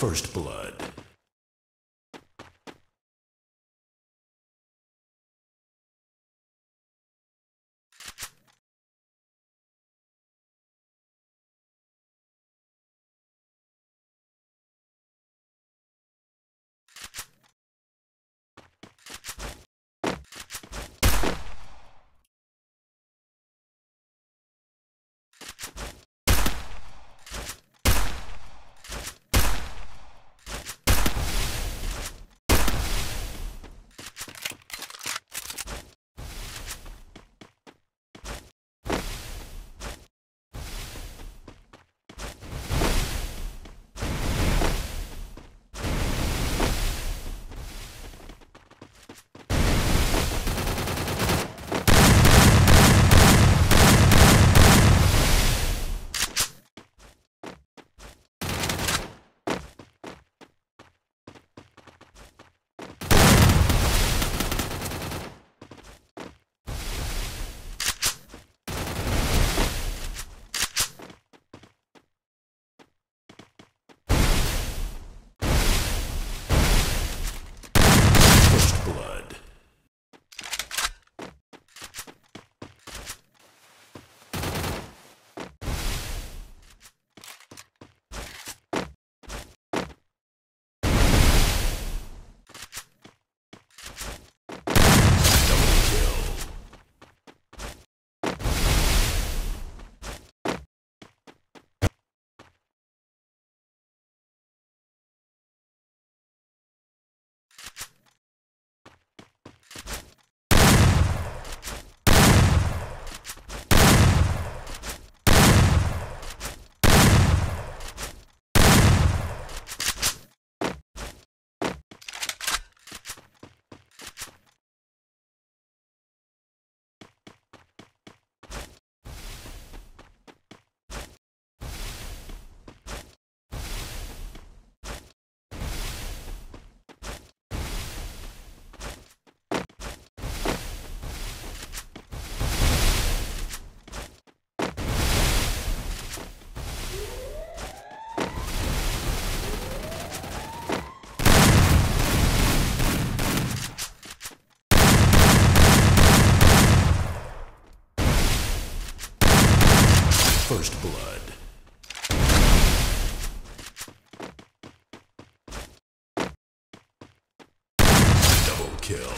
First blood. First blood. Double kill.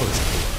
close the door.